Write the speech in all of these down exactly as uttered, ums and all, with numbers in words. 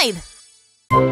time! It's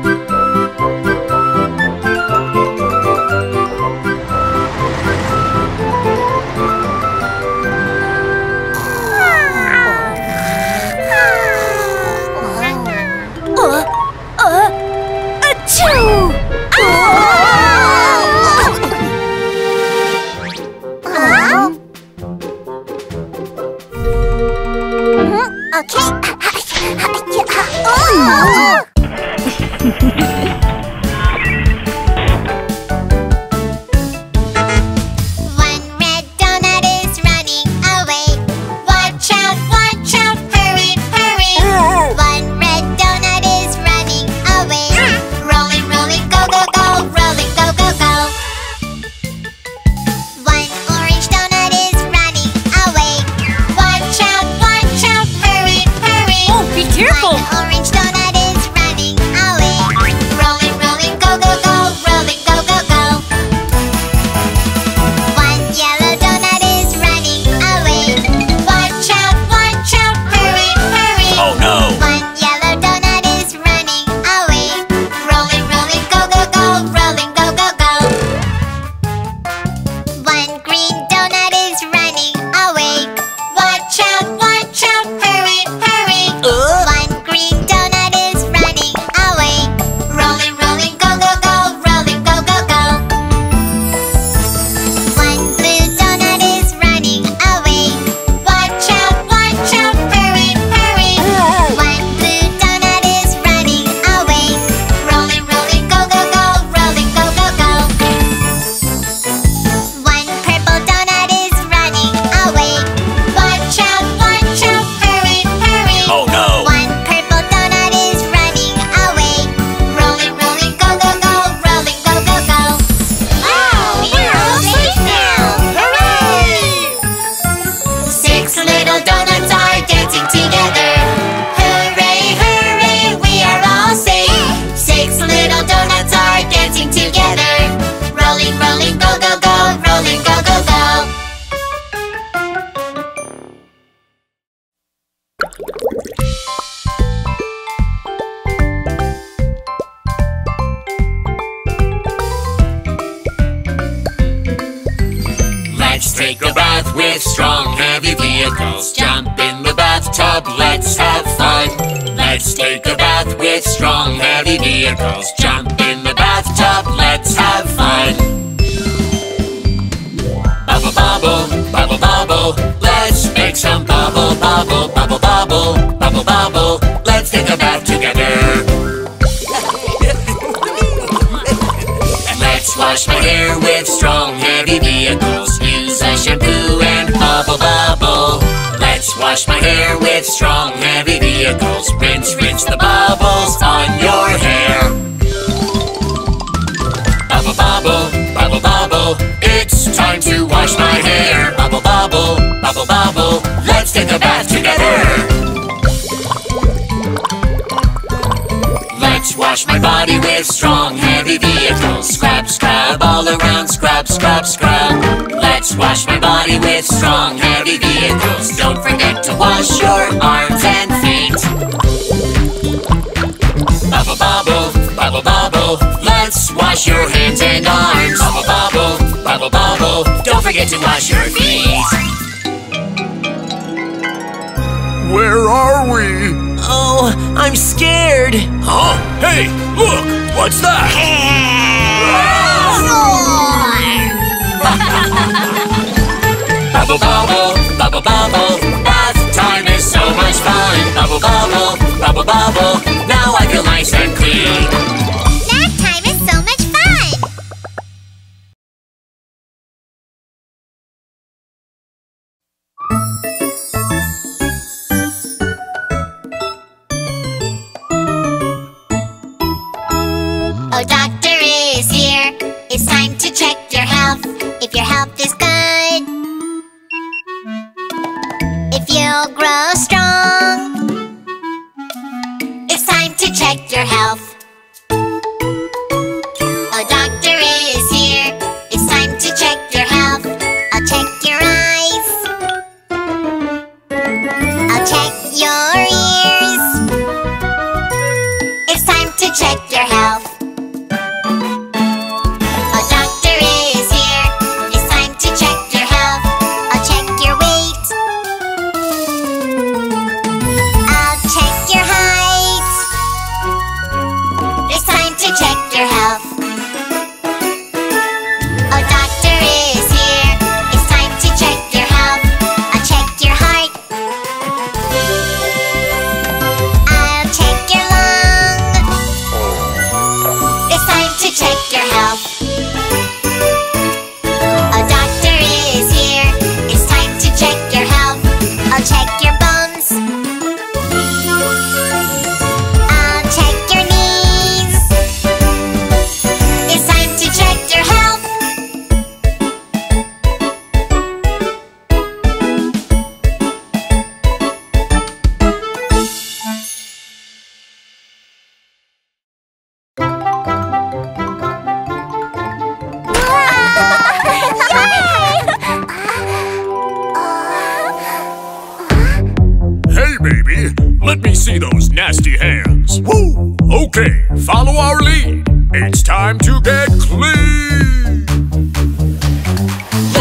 nasty hands. Woo! Okay, follow our lead. It's time to get clean.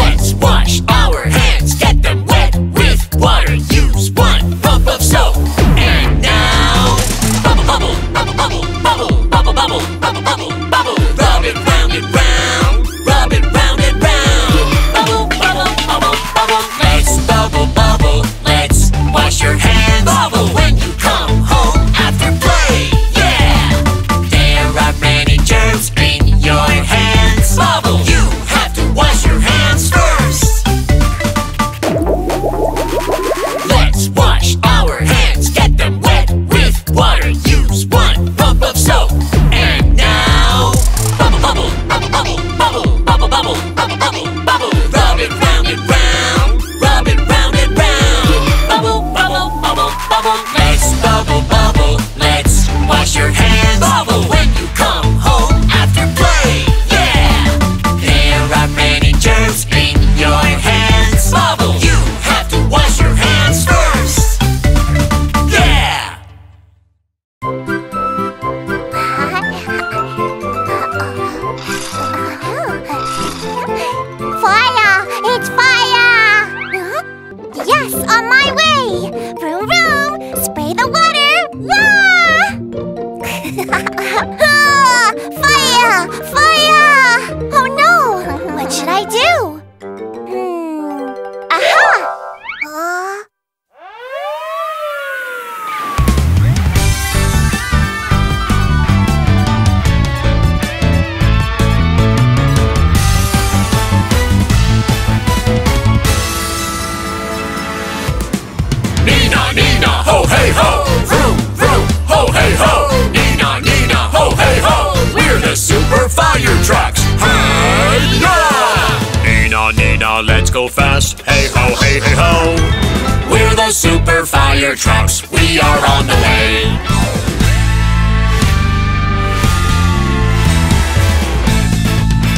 Let's wash our hands. Get them wet with water. Use one pump of soap. And now, bubble, bubble, bubble, bubble, bubble, bubble, bubble, bubble, bubble, bubble. Rub it round and round. Rub it round and round. Bubble, bubble, bubble, bubble. Let's bubble, bubble. Let's wash your hands. Bubble when you come home after play. Yeah! There are many germs in your hands. Bubble, you have to wash your hands first. Let's wash our hands. Get them wet with water. Use one pump of soap. And now, bubble, bubble, bubble, bubble, bubble, bubble, bubble, bubble, bubble, bubble. Rub it round and round. Rub it round and round. Bubble, bubble, bubble, bubble. Let's bubble, bubble. Let's wash your hands. Bubble when you come home after play. Yeah! There are many germs in your hands. Bubble, you have to wash your hands first. Yeah! Fire! It's fire! Huh? Yes, on my way! Vroom vroom! Spray the water! Wah! Ah, fire! Fire! Oh no! What should I do? Hmm. Aha! Uh, Nina, Nina, ho, hey, ho! Vroom, vroom, ho, hey, ho! Nina, Nina, ho, hey, ho! We're the super fire trucks! Hey, yeah! Nina, Nina, let's go fast! Hey, ho, hey, hey, ho! We're the super fire trucks! We are on the way!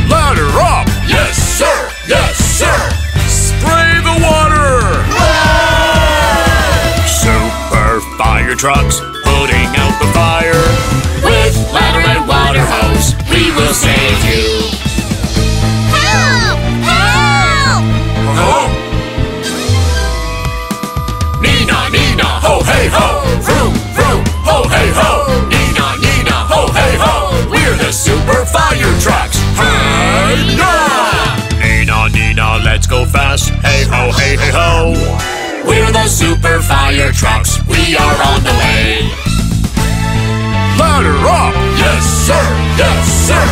Ladder up! Yes, sir! Yes, sir! Spray the water! Super fire trucks putting out the fire. With ladder and water hose, we will save you. Help! Help! Huh? Nina, Nina, ho, hey, ho! Vroom, vroom, ho, hey, ho! Nina, Nina, ho, hey, ho! We're the super fire trucks! Hey, yeah! Nina, Nina, let's go fast! Hey, ho, hey, hey, ho! We're the super fire trucks. We are on the way. Ladder up! Yes, sir! Yes, sir!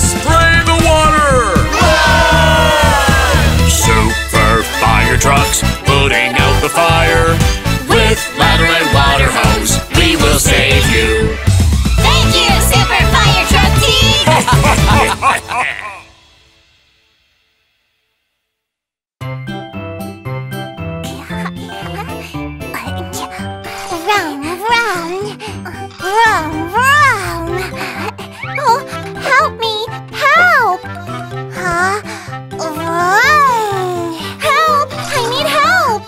Spray the water! Whoa! Super fire trucks putting out the fire. With ladder and water hose, we will save you. Thank you, super fire truck team! Vroom, vroom. Oh, help me, help! Huh? Vroom. Help! I need help!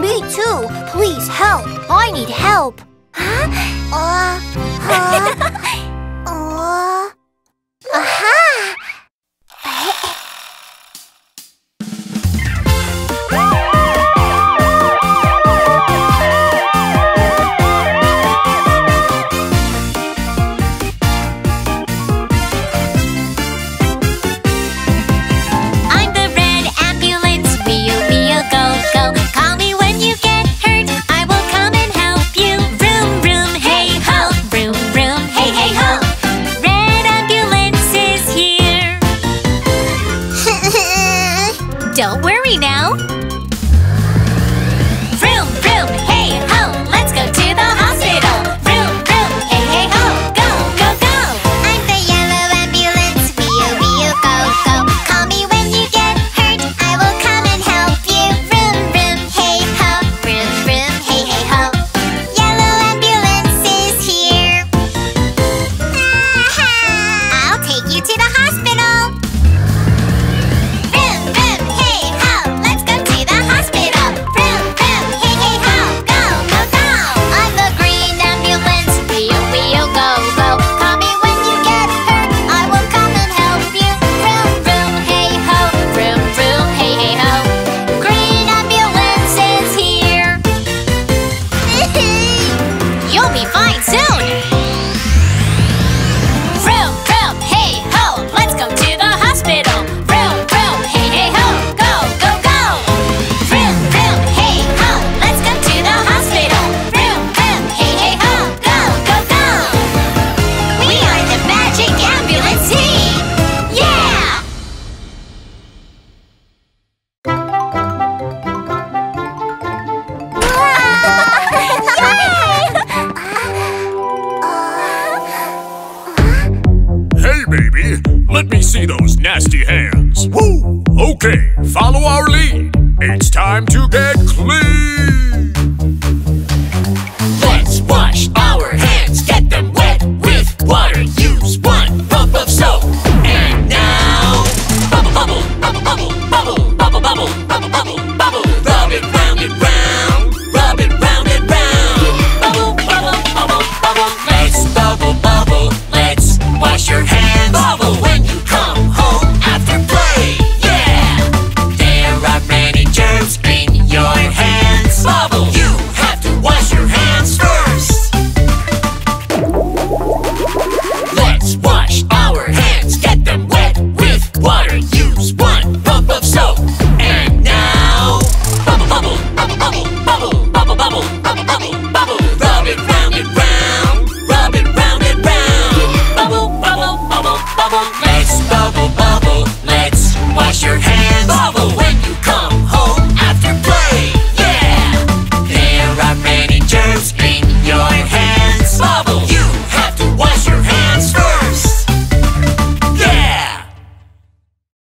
Me too, please help! I need help! Huh? Uh, huh? uh, aha! Vroom, vroom, hey, hey, ho! Go, Okay, follow our lead. It's time to get clean. Let's wash our hands, get them wet with water. Use one pump of soap. And now, bubble, bubble, bubble, bubble, bubble, bubble, bubble, bubble, bubble, bubble. Rub it round and round, rub it round and round. Bubble, bubble, bubble, bubble. Let's bubble, bubble. Let's wash your hands. Bubble when you come home after play. Let's bubble, bubble, let's wash your hands.